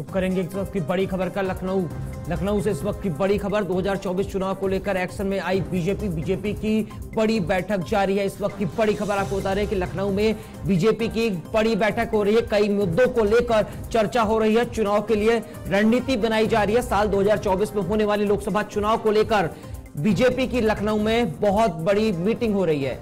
तो करेंगे इस वक्त की बड़ी खबर का लखनऊ से इस वक्त की बड़ी खबर। 2024 चुनाव को लेकर एक्शन में आई बीजेपी की बड़ी बैठक जारी है। इस वक्त की बड़ी खबर आपको बता रहे हैं कि लखनऊ में बीजेपी की बड़ी बैठक हो रही है। कई मुद्दों को लेकर चर्चा हो रही है। चुनाव के लिए रणनीति बनाई जा रही है। साल 2024 में होने वाले लोकसभा चुनाव को लेकर बीजेपी की लखनऊ में बहुत बड़ी मीटिंग हो रही है।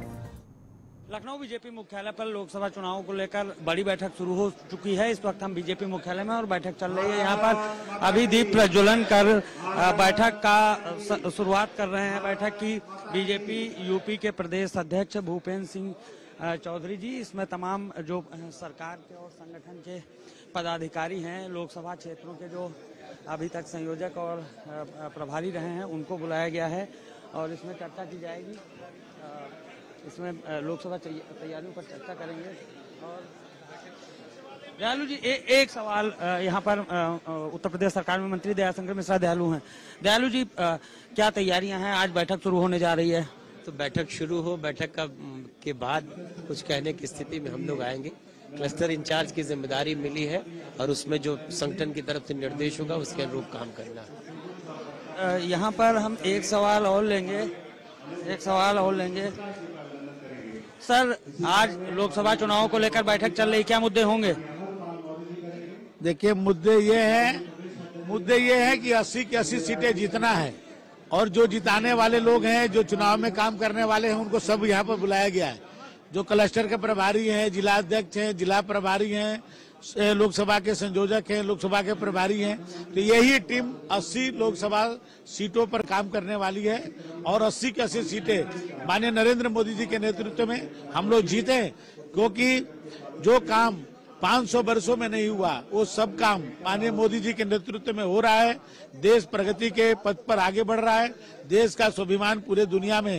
लखनऊ बीजेपी मुख्यालय पर लोकसभा चुनाव को लेकर बड़ी बैठक शुरू हो चुकी है। इस वक्त हम बीजेपी मुख्यालय में और बैठक चल रही है। यहाँ पर अभी दीप प्रज्वलन कर बैठक का शुरुआत कर रहे हैं। बैठक की बीजेपी यूपी के प्रदेश अध्यक्ष भूपेंद्र सिंह चौधरी जी, इसमें तमाम जो सरकार के और संगठन के पदाधिकारी हैं, लोकसभा क्षेत्रों के जो अभी तक संयोजक और प्रभारी रहे हैं उनको बुलाया गया है और इसमें चर्चा की जाएगी। इसमें लोकसभा तैयारियों पर चर्चा करेंगे। और दयालु जी एक सवाल यहाँ पर उत्तर प्रदेश सरकार में मंत्री दयाशंकर मिश्रा दयालु हैं। दयालु जी क्या तैयारियां हैं? आज बैठक शुरू होने जा रही है, तो बैठक शुरू हो, बैठक के बाद कुछ कहने की स्थिति में हम लोग आएंगे। क्लस्टर इंचार्ज की जिम्मेदारी मिली है और उसमें जो संगठन की तरफ से निर्देश होगा उसके अनुरूप काम करना। यहाँ पर हम एक सवाल और लेंगे सर, आज लोकसभा चुनाव को लेकर बैठक चल रही, क्या मुद्दे होंगे? देखिए मुद्दे ये है कि 80 की 80 सीटें जीतना है और जो जिताने वाले लोग हैं, जो चुनाव में काम करने वाले हैं, उनको सब यहाँ पर बुलाया गया है। जो क्लस्टर के प्रभारी हैं, जिला अध्यक्ष हैं, जिला प्रभारी हैं, लोकसभा के संयोजक हैं, लोकसभा के प्रभारी हैं, तो यही टीम 80 लोकसभा सीटों पर काम करने वाली है और 80 की 80 सीटें माननीय नरेंद्र मोदी जी के नेतृत्व में हम लोग जीते, क्योंकि जो काम 500 वर्षों में नहीं हुआ वो सब काम माननीय मोदी जी के नेतृत्व में हो रहा है। देश प्रगति के पथ पर आगे बढ़ रहा है, देश का स्वाभिमान पूरे दुनिया में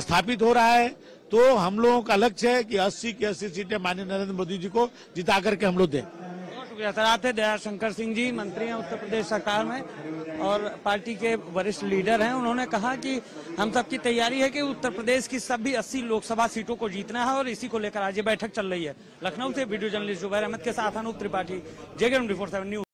स्थापित हो रहा है। तो हम लोगों का लक्ष्य है कि 80 की 80 सीटें माननीय नरेंद्र मोदी जी को जिता करके हम लोग दें। बहुत शुक्रिया सर। आते दयाशंकर सिंह जी, मंत्री हैं उत्तर प्रदेश सरकार में और पार्टी के वरिष्ठ लीडर हैं। उन्होंने कहा कि हम सबकी तैयारी है कि उत्तर प्रदेश की सभी 80 लोकसभा सीटों को जीतना है और इसी को लेकर आज ये बैठक चल रही है। लखनऊ से वीडियो जर्नलिस्ट उबैर अहमद के साथ अनुप त्रिपाठी, जेके 24/7 न्यूज।